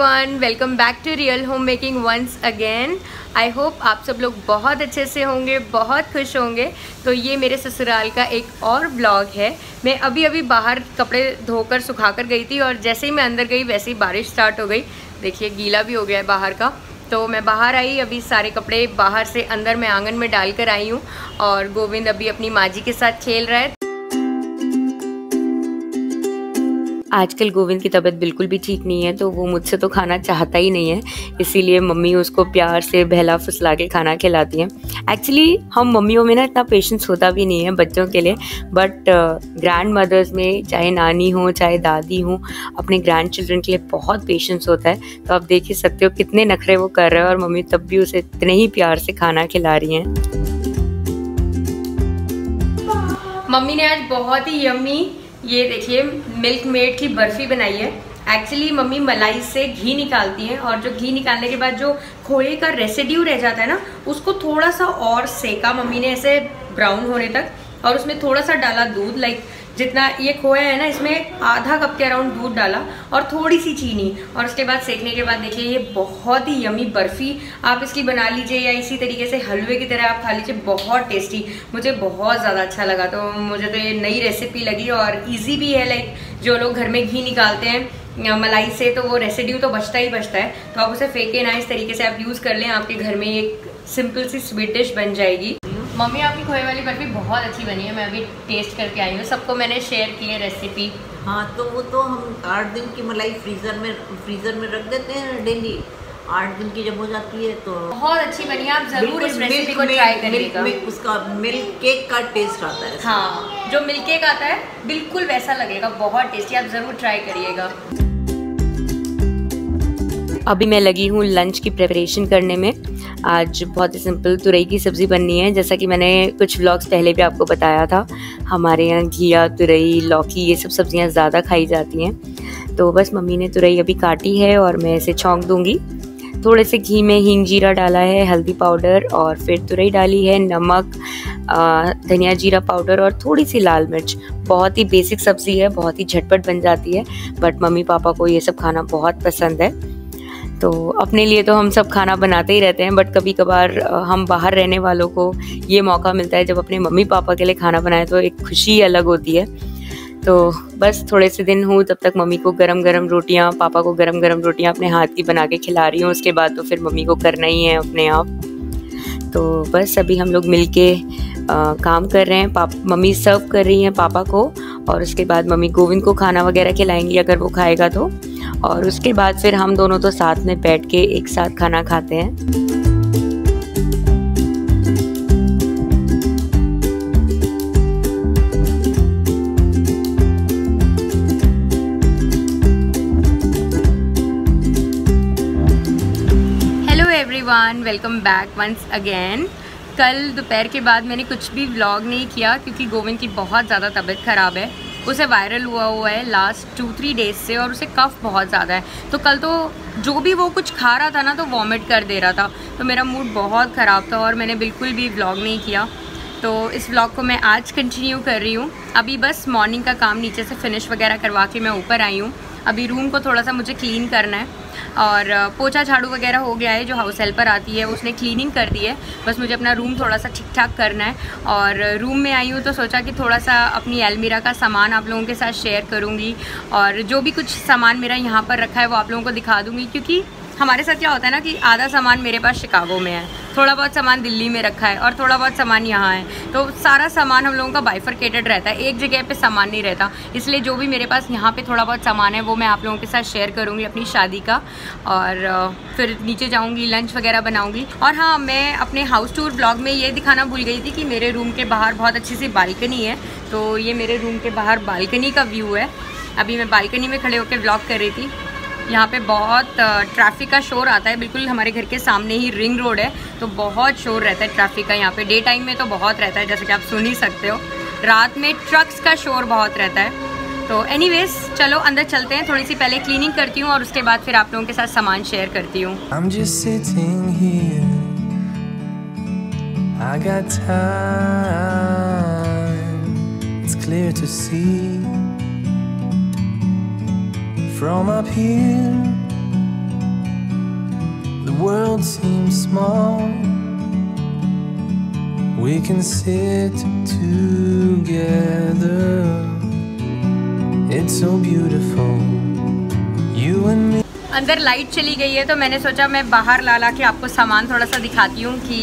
Everyone, welcome back to real homemaking once again. I hope आप सब लोग बहुत अच्छे से होंगे, बहुत खुश होंगे। तो ये मेरे ससुराल का एक और ब्लॉग है। मैं अभी बाहर कपड़े धोकर सुखाकर गई थी और जैसे ही मैं अंदर गई वैसे ही बारिश स्टार्ट हो गई। देखिए गीला भी हो गया है बाहर का। तो मैं बाहर आई, अभी सारे कपड़े बाहर से अंदर मैं आंगन में डाल कर आई हूँ और गोविंद अभी अपनी माँ जी के साथ खेल रहा है। आजकल गोविंद की तबीयत बिल्कुल भी ठीक नहीं है, तो वो मुझसे तो खाना चाहता ही नहीं है, इसीलिए मम्मी उसको प्यार से बहला फुसला के खाना खिलाती हैं। एक्चुअली हम मम्मियों में ना इतना पेशेंस होता भी नहीं है बच्चों के लिए, बट ग्रैंड मदर्स में चाहे नानी हो चाहे दादी हो, अपने ग्रैंड चिल्ड्रन के लिए बहुत पेशेंस होता है। तो आप देख ही सकते हो कितने नखरे वो कर रहे हैं और मम्मी तब भी उसे इतने ही प्यार से खाना खिला रही हैं। मम्मी ने आज बहुत ही यम्मी, ये देखिए, मिल्क मेड की बर्फ़ी बनाई है। एक्चुअली मम्मी मलाई से घी निकालती हैं और जो घी निकालने के बाद जो खोए का रेसिड्यू रह जाता है ना, उसको थोड़ा सा और सेका मम्मी ने ऐसे ब्राउन होने तक, और उसमें थोड़ा सा डाला दूध। लाइक जितना ये खोया है ना, इसमें आधा कप के अराउंड दूध डाला और थोड़ी सी चीनी, और उसके बाद सेकने के बाद देखिए ये बहुत ही यमी बर्फ़ी। आप इसकी बना लीजिए या इसी तरीके से हलवे की तरह आप खा लीजिए, बहुत टेस्टी। मुझे बहुत ज़्यादा अच्छा लगा, तो मुझे तो ये नई रेसिपी लगी और ईजी भी है। लाइक जो लोग घर में घी निकालते हैं मलाई से, तो वो रेसिड्यू तो बचता ही बचता है, तो आप उसे फेंके ना, इस तरीके से आप यूज़ कर लें। आपके घर में एक सिंपल सी स्वीट डिश बन जाएगी। मम्मी आपकी खोए वाली बर्फ़ी बहुत अच्छी बनी है, मैं अभी टेस्ट करके आई हूँ, सबको मैंने शेयर की है रेसिपी। हाँ, तो वो तो हम 8 दिन की मलाई फ्रीज़र में रख देते हैं डेली। 8 दिन की जब हो जाती है तो बहुत अच्छी बनी है, आप ज़रूर इस रेसिपी को ट्राई करिएगा। उसका मिल्क केक का टेस्ट आता है। हाँ, जो मिल्क केक आता है बिल्कुल वैसा लगेगा, बहुत टेस्टी, आप ज़रूर ट्राई करिएगा। अभी मैं लगी हूँ लंच की प्रिपरेशन करने में। आज बहुत ही सिंपल तुरई की सब्ज़ी बननी है। जैसा कि मैंने कुछ व्लॉग्स पहले भी आपको बताया था, हमारे यहाँ घिया, तुरई, लौकी, ये सब सब्ज़ियाँ ज़्यादा खाई जाती हैं। तो बस मम्मी ने तुरई अभी काटी है और मैं इसे छौंक दूँगी। थोड़े से घी में हींग जीरा डाला है, हल्दी पाउडर, और फिर तुरई डाली है, नमक, धनिया जीरा पाउडर और थोड़ी सी लाल मिर्च। बहुत ही बेसिक सब्ज़ी है, बहुत ही झटपट बन जाती है, बट मम्मी पापा को ये सब खाना बहुत पसंद है। तो अपने लिए तो हम सब खाना बनाते ही रहते हैं, बट कभी कभार हम बाहर रहने वालों को ये मौका मिलता है जब अपने मम्मी पापा के लिए खाना बनाए, तो एक खुशी अलग होती है। तो बस थोड़े से दिन हूँ, तब तक मम्मी को गरम गरम रोटियाँ, पापा को गरम गरम रोटियाँ अपने हाथ की बना के खिला रही हूँ। उसके बाद तो फिर मम्मी को करना ही है अपने आप। तो बस अभी हम लोग मिल के काम कर रहे हैं। मम्मी सर्व कर रही हैं पापा को, और उसके बाद मम्मी गोविंद को खाना वगैरह खिलाएंगी अगर वो खाएगा तो, और उसके बाद फिर हम दोनों तो साथ में बैठ के एक साथ खाना खाते हैं। Hello everyone, welcome back once again. कल दोपहर के बाद मैंने कुछ भी व्लॉग नहीं किया क्योंकि गोविंद की बहुत ज़्यादा तबीयत ख़राब है। उसे वायरल हुआ है लास्ट 2-3 डेज से, और उसे कफ़ बहुत ज़्यादा है। तो कल तो जो भी वो कुछ खा रहा था ना, तो वॉमिट कर दे रहा था, तो मेरा मूड बहुत ख़राब था और मैंने बिल्कुल भी व्लॉग नहीं किया। तो इस व्लॉग को मैं आज कंटिन्यू कर रही हूँ। अभी बस मॉर्निंग का काम नीचे से फिनिश वगैरह करवा के मैं ऊपर आई हूँ। अभी रूम को थोड़ा सा मुझे क्लीन करना है, और पोछा झाड़ू वगैरह हो गया है, जो हाउस हेल्पर आती है उसने क्लीनिंग कर दी है। बस मुझे अपना रूम थोड़ा सा ठीक ठाक करना है, और रूम में आई हूँ तो सोचा कि थोड़ा सा अपनी अलमीरा का सामान आप लोगों के साथ शेयर करूँगी, और जो भी कुछ सामान मेरा यहाँ पर रखा है वो आप लोगों को दिखा दूँगी। क्योंकि हमारे साथ क्या होता है ना कि आधा सामान मेरे पास शिकागो में है, थोड़ा बहुत सामान दिल्ली में रखा है, और थोड़ा बहुत सामान यहाँ है। तो सारा सामान हम लोगों का बाइफरकेटेड रहता है, एक जगह पे सामान नहीं रहता। इसलिए जो भी मेरे पास यहाँ पे थोड़ा बहुत सामान है वो मैं आप लोगों के साथ शेयर करूँगी अपनी शादी का, और फिर नीचे जाऊँगी, लंच वगैरह बनाऊँगी। और हाँ, मैं अपने हाउस टूर ब्लॉग में ये दिखाना भूल गई थी कि मेरे रूम के बाहर बहुत अच्छी सी बालकनी है। तो ये मेरे रूम के बाहर बालकनी का व्यू है। अभी मैं बालकनी में खड़े होकर ब्लॉग कर रही थी। यहाँ पे बहुत ट्रैफिक का शोर आता है, बिल्कुल हमारे घर के सामने ही रिंग रोड है, तो बहुत शोर रहता है ट्रैफिक का। यहाँ पे डे टाइम में तो बहुत रहता है, जैसे कि आप सुन ही सकते हो, रात में ट्रक्स का शोर बहुत रहता है। तो एनीवेज, चलो अंदर चलते हैं। थोड़ी सी पहले क्लीनिंग करती हूँ और उसके बाद फिर आप लोगों के साथ सामान शेयर करती हूँ। From up here world seems small, we can sit together. It's so beautiful, you and me. अंदर लाइट चली गई है तो मैंने सोचा मैं बाहर ला के आपको सामान थोड़ा सा दिखाती हूँ कि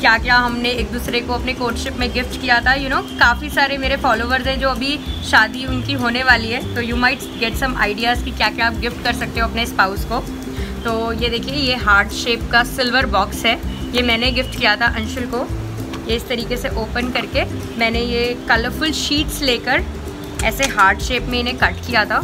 क्या क्या हमने एक दूसरे को अपने कोर्टशिप में गिफ्ट किया था। यू नो काफ़ी सारे मेरे फॉलोवर्स हैं जो अभी शादी उनकी होने वाली है, तो you might get some ideas कि क्या क्या आप गिफ्ट कर सकते हो अपने स्पाउस को। तो ये देखिए, ये हार्ट शेप का सिल्वर बॉक्स है, ये मैंने गिफ्ट किया था अंशुल को। ये इस तरीके से ओपन करके मैंने ये कलरफुल शीट्स लेकर ऐसे हार्ट शेप में इन्हें कट किया था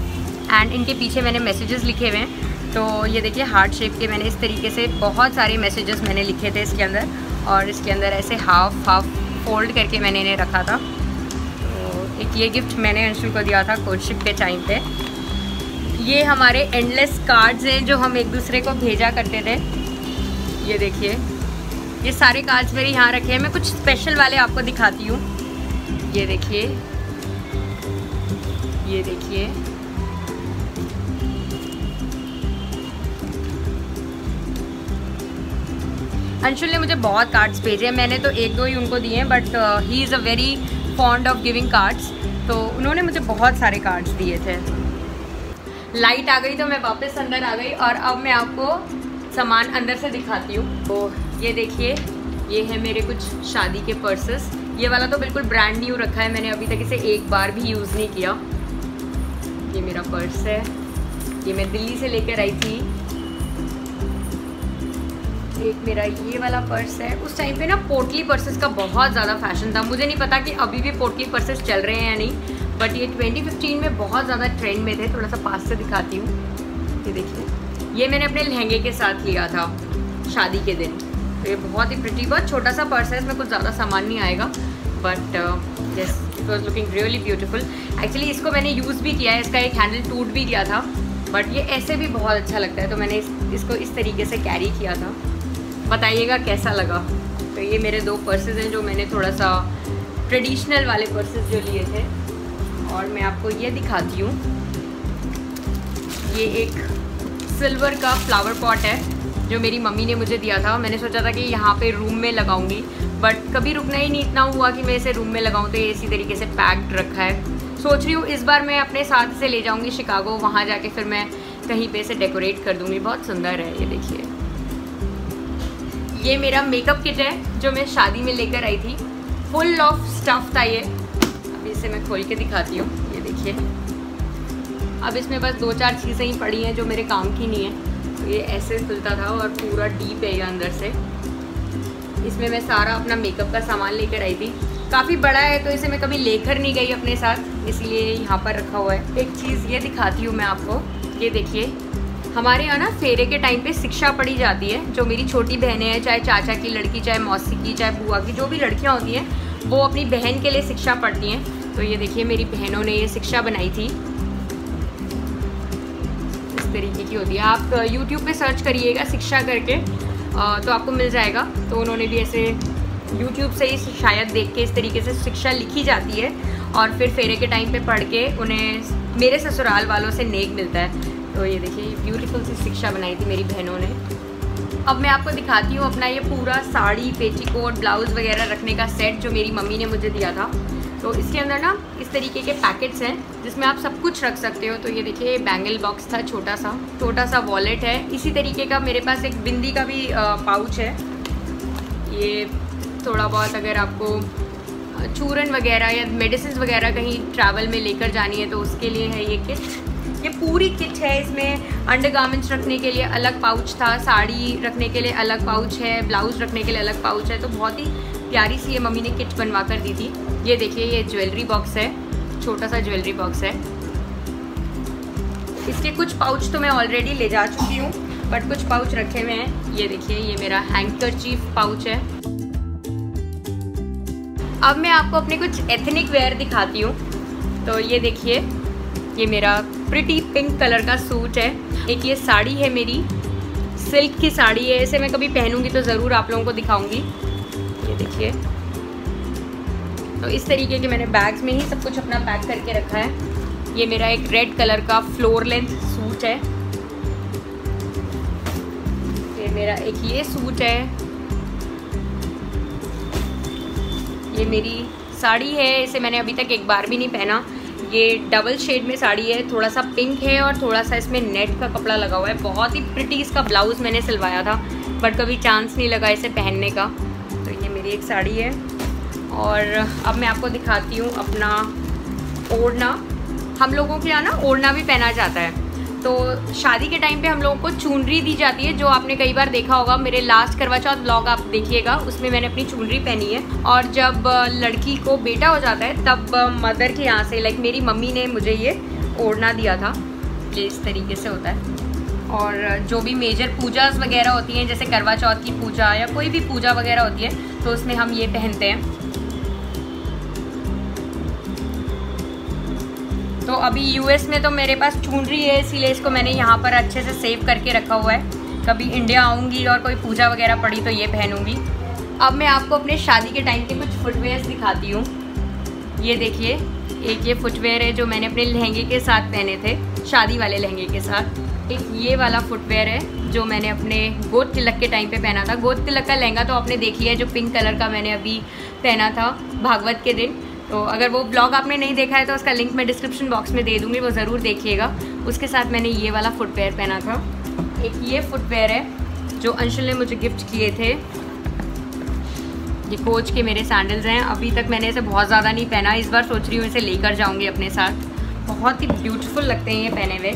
एंड इनके पीछे मैंने मैसेजेस लिखे हुए हैं। तो ये देखिए हार्ट शेप के मैंने इस तरीके से बहुत सारे मैसेजेस मैंने लिखे थे इसके अंदर, और इसके अंदर ऐसे हाफ हाफ फोल्ड करके मैंने इन्हें रखा था। तो एक ये गिफ्ट मैंने अंशुल को दिया था कोर्टशिप के टाइम पे। ये हमारे एंडलेस कार्ड्स हैं जो हम एक दूसरे को भेजा करते थे। ये देखिए, ये सारे कार्ड्स मेरे यहाँ रखे हैं। मैं कुछ स्पेशल वाले आपको दिखाती हूँ। ये देखिए, ये देखिए, अंशुल ने मुझे बहुत कार्ड्स भेजे हैं, मैंने तो एक दो ही उनको दिए हैं, but he is a very fond of giving cards, तो उन्होंने मुझे बहुत सारे कार्ड्स दिए थे। लाइट आ गई तो मैं वापस अंदर आ गई और अब मैं आपको सामान अंदर से दिखाती हूँ। तो ये देखिए, ये है मेरे कुछ शादी के पर्सेस। ये वाला तो बिल्कुल ब्रांड न्यू रखा है मैंने, अभी तक इसे एक बार भी यूज़ नहीं किया। ये मेरा पर्स है, ये मैं दिल्ली से लेकर आई थी। एक मेरा ये वाला पर्स है। उस टाइम पे ना पोटली पर्सेस का बहुत ज़्यादा फैशन था, मुझे नहीं पता कि अभी भी पोटली पर्सेस चल रहे हैं या नहीं, बट ये 2015 में बहुत ज़्यादा ट्रेंड में थे। थोड़ा सा पास से दिखाती हूँ। ये देखिए, ये मैंने अपने लहंगे के साथ लिया था शादी के दिन। तो ये बहुत ही प्रिटी, बहुत छोटा सा पर्स है, इसमें कुछ ज़्यादा सामान नहीं आएगा, but yes it was looking really beautiful. Actually इसको मैंने यूज़ भी किया है, इसका एक हैंडल टूट भी गया था, बट ये ऐसे भी बहुत अच्छा लगता है, तो मैंने इसको इस तरीके से कैरी किया था। बताइएगा कैसा लगा। तो ये मेरे दो पर्सेस हैं जो मैंने थोड़ा सा ट्रेडिशनल वाले पर्सेस जो लिए थे। और मैं आपको ये दिखाती हूँ, ये एक सिल्वर का फ्लावर पॉट है जो मेरी मम्मी ने मुझे दिया था। मैंने सोचा था कि यहाँ पे रूम में लगाऊंगी, बट कभी रुकना ही नहीं इतना हुआ कि मैं इसे रूम में लगाऊँ, तो ये इसी तरीके से पैक्ड रखा है। सोच रही हूँ इस बार मैं अपने साथ से ले जाऊँगी शिकागो, वहाँ जाके फिर मैं कहीं पर इसे डेकोरेट कर दूँगी। बहुत सुंदर है। ये देखिए, ये मेरा मेकअप किट है जो मैं शादी में लेकर आई थी, फुल ऑफ स्टफ था ये। अभी इसे मैं खोल के दिखाती हूँ। ये देखिए, अब इसमें बस दो चार चीज़ें ही पड़ी हैं जो मेरे काम की नहीं है। तो ये ऐसे खुलता था और पूरा डीप है ये अंदर से। इसमें मैं सारा अपना मेकअप का सामान लेकर आई थी। काफ़ी बड़ा है तो इसे मैं कभी लेकर नहीं गई अपने साथ, इसलिए यहाँ पर रखा हुआ है। एक चीज़ ये दिखाती हूँ मैं आपको, ये देखिए, हमारे यहाँ ना फेरे के टाइम पे शिक्षा पढ़ी जाती है। जो मेरी छोटी बहनें हैं, चाहे चाचा की लड़की, चाहे मौसी की, चाहे बुआ की, जो भी लड़कियाँ होती हैं वो अपनी बहन के लिए शिक्षा पढ़ती हैं। तो ये देखिए, मेरी बहनों ने ये शिक्षा बनाई थी, इस तरीके की होती है। आप YouTube पे सर्च करिएगा शिक्षा करके तो आपको मिल जाएगा। तो उन्होंने भी ऐसे YouTube से ही शायद देख के इस तरीके से शिक्षा लिखी जाती है, और फिर फेरे के टाइम पर पढ़ के उन्हें मेरे ससुराल वालों से नेक मिलता है। तो ये देखिए, ये ब्यूटीफुल सी शिक्षा बनाई थी मेरी बहनों ने। अब मैं आपको दिखाती हूँ अपना ये पूरा साड़ी, पेटीकोट, ब्लाउज़ वगैरह रखने का सेट जो मेरी मम्मी ने मुझे दिया था। तो इसके अंदर ना इस तरीके के पैकेट्स हैं जिसमें आप सब कुछ रख सकते हो। तो ये देखिए, बैंगल बॉक्स था छोटा सा वॉलेट है। इसी तरीके का मेरे पास एक बिंदी का भी पाउच है। ये थोड़ा बहुत अगर आपको चूरन वगैरह या मेडिसिन वगैरह कहीं ट्रैवल में लेकर जानी है तो उसके लिए है ये किट। ये पूरी किट है, इसमें अंडरगार्मेंट्स रखने के लिए अलग पाउच था, साड़ी रखने के लिए अलग पाउच है, ब्लाउज़ रखने के लिए अलग पाउच है। तो बहुत ही प्यारी सी ये मम्मी ने किट बनवा कर दी थी। ये देखिए, ये ज्वेलरी बॉक्स है, छोटा सा ज्वेलरी बॉक्स है। इसके कुछ पाउच तो मैं ऑलरेडी ले जा चुकी हूँ, बट कुछ पाउच रखे हुए हैं। ये देखिए, ये मेरा हैंकरचीफ पाउच है। अब मैं आपको अपने कुछ एथनिक वेयर दिखाती हूँ। तो ये देखिए, ये मेरा प्रिटी पिंक कलर का सूट है। एक ये साड़ी है मेरी, सिल्क की साड़ी है, इसे मैं कभी पहनूंगी तो ज़रूर आप लोगों को दिखाऊंगी। ये देखिए, तो इस तरीके के मैंने बैग्स में ही सब कुछ अपना पैक करके रखा है। ये मेरा एक रेड कलर का फ्लोर लेंथ सूट है। ये मेरा एक ये सूट है, ये मेरी साड़ी है, इसे मैंने अभी तक एक बार भी नहीं पहना। ये डबल शेड में साड़ी है, थोड़ा सा पिंक है और थोड़ा सा इसमें नेट का कपड़ा लगा हुआ है। बहुत ही प्रिटी इसका ब्लाउज़ मैंने सिलवाया था बट कभी चांस नहीं लगा इसे पहनने का। तो ये मेरी एक साड़ी है और अब मैं आपको दिखाती हूँ अपना ओढ़ना। हम लोगों के यहाँ ना ओढ़ना भी पहना जाता है, तो शादी के टाइम पे हम लोगों को चुनरी दी जाती है, जो आपने कई बार देखा होगा। मेरे लास्ट करवा चौथ ब्लॉग आप देखिएगा, उसमें मैंने अपनी चुनरी पहनी है। और जब लड़की को बेटा हो जाता है तब मदर के यहाँ से, लाइक मेरी मम्मी ने मुझे ये ओढ़ना दिया था। ये इस तरीके से होता है। और जो भी मेजर पूजाज वगैरह होती हैं, जैसे करवा चौथ की पूजा या कोई भी पूजा वगैरह होती है, तो उसमें हम ये पहनते हैं। तो अभी यूएस में तो मेरे पास चुनरी है, इसीलिए इसको मैंने यहाँ पर अच्छे से सेव करके रखा हुआ है। कभी इंडिया आऊँगी और कोई पूजा वगैरह पड़ी तो ये पहनूँगी। अब मैं आपको अपने शादी के टाइम के कुछ फुटवेयर्स दिखाती हूँ। ये देखिए, एक ये फुटवेयर है जो मैंने अपने लहंगे के साथ पहने थे, शादी वाले लहंगे के साथ। एक ये वाला फुटवेयर है जो मैंने अपने गोद तिलक के टाइम पर पहना था। गोद तिलक का लहंगा तो आपने देख लिया है, जो पिंक कलर का मैंने अभी पहना था भागवत के दिन। तो अगर वो ब्लॉग आपने नहीं देखा है तो उसका लिंक मैं डिस्क्रिप्शन बॉक्स में दे दूँगी, वो ज़रूर देखिएगा। उसके साथ मैंने ये वाला फुटवेयर पहना था। एक ये फुटवेयर है जो अंशुल ने मुझे गिफ्ट किए थे। ये कोच के मेरे सैंडल्स हैं। अभी तक मैंने इसे बहुत ज़्यादा नहीं पहना, इस बार सोच रही हूँ इसे लेकर जाऊँगी अपने साथ। बहुत ही ब्यूटीफुल लगते हैं ये पहने हुए।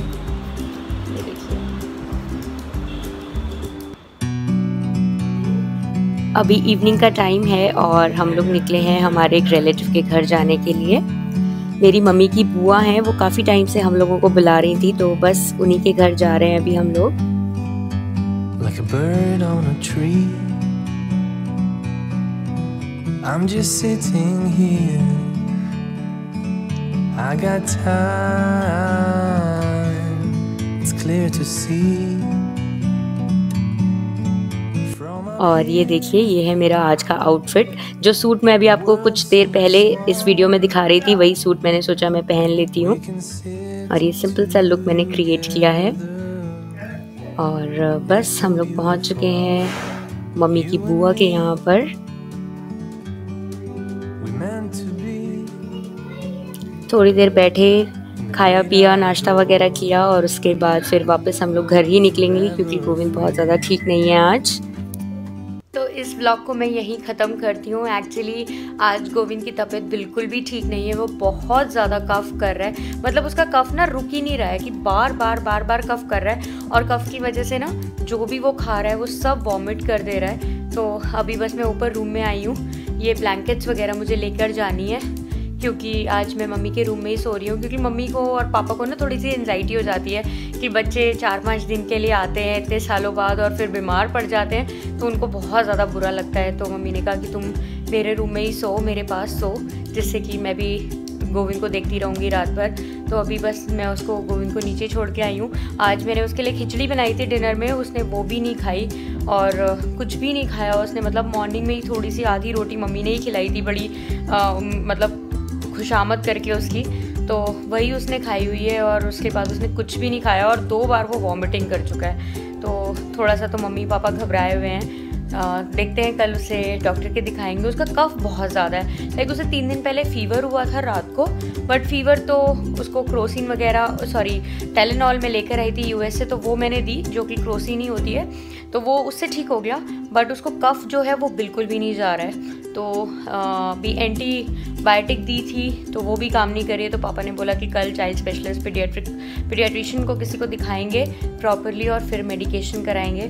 अभी इवनिंग का टाइम है और हम लोग निकले हैं हमारे एक रिलेटिव के घर जाने के लिए। मेरी मम्मी की बुआ हैं, वो काफ़ी टाइम से हम लोगों को बुला रही थी, तो बस उन्हीं के घर जा रहे हैं अभी हम लोग। Like a bird on a tree, I'm just sitting here, I got time, it's clear to see। और ये देखिए, ये है मेरा आज का आउटफिट। जो सूट मैं अभी आपको कुछ देर पहले इस वीडियो में दिखा रही थी, वही सूट मैंने सोचा मैं पहन लेती हूँ। और ये सिंपल सा लुक मैंने क्रिएट किया है। और बस हम लोग पहुँच चुके हैं मम्मी की बुआ के यहाँ पर। थोड़ी देर बैठे, खाया पिया, नाश्ता वगैरह किया और उसके बाद फिर वापस हम लोग घर ही निकलेंगे, क्योंकि गोविंद बहुत ज़्यादा ठीक नहीं है आज। तो इस ब्लॉग को मैं यहीं ख़त्म करती हूँ। एक्चुअली आज गोविंद की तबीयत बिल्कुल भी ठीक नहीं है, वो बहुत ज़्यादा कफ़ कर रहा है। मतलब उसका कफ़ ना रुक ही नहीं रहा है, कि बार बार कफ़ कर रहा है। और कफ़ की वजह से ना जो भी वो खा रहा है वो सब वॉमिट कर दे रहा है। तो अभी बस मैं ऊपर रूम में आई हूँ। ये ब्लैंकेट्स वगैरह मुझे लेकर जानी है, क्योंकि आज मैं मम्मी के रूम में ही सो रही हूँ। क्योंकि मम्मी को और पापा को ना थोड़ी सी एंजाइटी हो जाती है कि बच्चे 4-5 दिन के लिए आते हैं इतने सालों बाद और फिर बीमार पड़ जाते हैं, तो उनको बहुत ज़्यादा बुरा लगता है। तो मम्मी ने कहा कि तुम मेरे रूम में ही सो, मेरे पास सो, जिससे कि मैं भी गोविंद को देखती रहूँगी रात भर। तो अभी बस मैं उसको, गोविंद को नीचे छोड़ के आई हूँ। आज मैंने उसके लिए खिचड़ी बनाई थी डिनर में, उसने वो भी नहीं खाई और कुछ भी नहीं खाया उसने। मतलब मॉर्निंग में ही थोड़ी सी आधी रोटी मम्मी ने ही खिलाई थी, बड़ी मतलब खुशामद करके उसकी, तो वही उसने खाई हुई है। और उसके बाद उसने कुछ भी नहीं खाया और 2 बार वो वॉमिटिंग कर चुका है। तो थोड़ा सा तो मम्मी पापा घबराए हुए हैं। देखते हैं, कल उसे डॉक्टर के दिखाएंगे। उसका कफ़ बहुत ज़्यादा है। लाइक उसे 3 दिन पहले फ़ीवर हुआ था रात को, बट फीवर तो उसको क्रोसिन वगैरह, सॉरी टेलेनॉल में लेकर आई थी यूएस से, तो वो मैंने दी, जो कि क्रोसिन ही होती है, तो वो उससे ठीक हो गया। बट उसको कफ़ जो है वो बिल्कुल भी नहीं जा रहा है। तो भी एंटीबायोटिक दी थी तो वो भी काम नहीं करी है। तो पापा ने बोला कि कल चाइल्ड स्पेशलिस्ट पीडियाट्रिशियन को किसी को दिखाएंगे प्रॉपरली और फिर मेडिकेशन कराएंगे।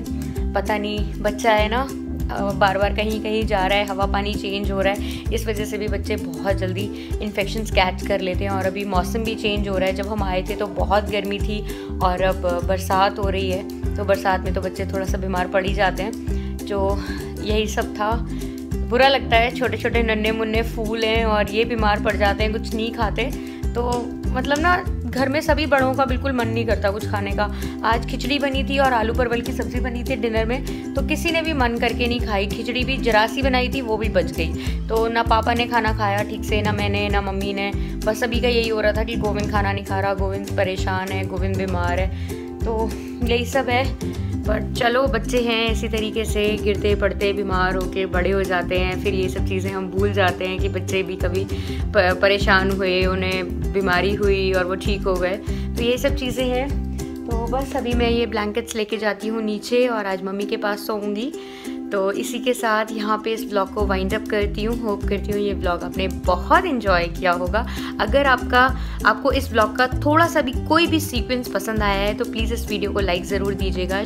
पता नहीं, बच्चा है ना, बार कहीं जा रहा है, हवा पानी चेंज हो रहा है, इस वजह से भी बच्चे बहुत जल्दी इन्फेक्शंस कैच कर लेते हैं। और अभी मौसम भी चेंज हो रहा है। जब हम आए थे तो बहुत गर्मी थी और अब बरसात हो रही है, तो बरसात में तो बच्चे थोड़ा सा बीमार पड़ ही जाते हैं। जो यही सब था, बुरा लगता है। छोटे छोटे नन्हे मुन्ने फूल हैं और ये बीमार पड़ जाते हैं, कुछ नहीं खाते। तो मतलब ना घर में सभी बड़ों का बिल्कुल मन नहीं करता कुछ खाने का। आज खिचड़ी बनी थी और आलू परवल की सब्ज़ी बनी थी डिनर में, तो किसी ने भी मन करके नहीं खाई। खिचड़ी भी जरा सी बनाई थी, वो भी बच गई। तो ना पापा ने खाना खाया ठीक से, ना मैंने, ना मम्मी ने। बस सभी का यही हो रहा था कि गोविंद खाना नहीं खा रहा, गोविंद परेशान है, गोविंद बीमार है। तो यही सब है। बट चलो बच्चे हैं, इसी तरीके से गिरते पड़ते बीमार होके बड़े हो जाते हैं, फिर ये सब चीज़ें हम भूल जाते हैं कि बच्चे भी कभी परेशान हुए, उन्हें बीमारी हुई और वो ठीक हो गए। तो ये सब चीज़ें हैं। तो बस अभी मैं ये ब्लैंकेट्स लेके जाती हूँ नीचे और आज मम्मी के पास सोऊंगी। तो इसी के साथ यहाँ पे इस व्लॉग को वाइंड अप करती हूँ। होप करती हूँ ये व्लॉग आपने बहुत इन्जॉय किया होगा। अगर आपको इस व्लॉग का थोड़ा सा भी कोई भी सीक्वेंस पसंद आया है तो प्लीज़ इस वीडियो को लाइक ज़रूर दीजिएगा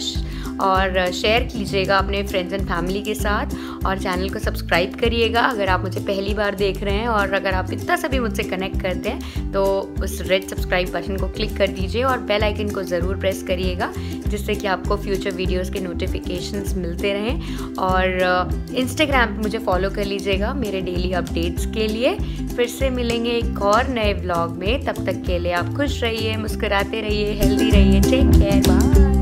और शेयर कीजिएगा अपने फ्रेंड्स एंड फैमिली के साथ, और चैनल को सब्सक्राइब करिएगा अगर आप मुझे पहली बार देख रहे हैं। और अगर आप इतना सभी मुझसे कनेक्ट करते हैं तो उस रेड सब्सक्राइब बटन को क्लिक कर दीजिए और बेल आइकन को ज़रूर प्रेस करिएगा, जिससे कि आपको फ्यूचर वीडियोज़ के नोटिफिकेशंस मिलते रहें। और इंस्टाग्राम पे मुझे फॉलो कर लीजिएगा मेरे डेली अपडेट्स के लिए। फिर से मिलेंगे एक और नए व्लॉग में, तब तक के लिए आप खुश रहिए, मुस्कुराते रहिए, हेल्दी रहिए। Take care, bye.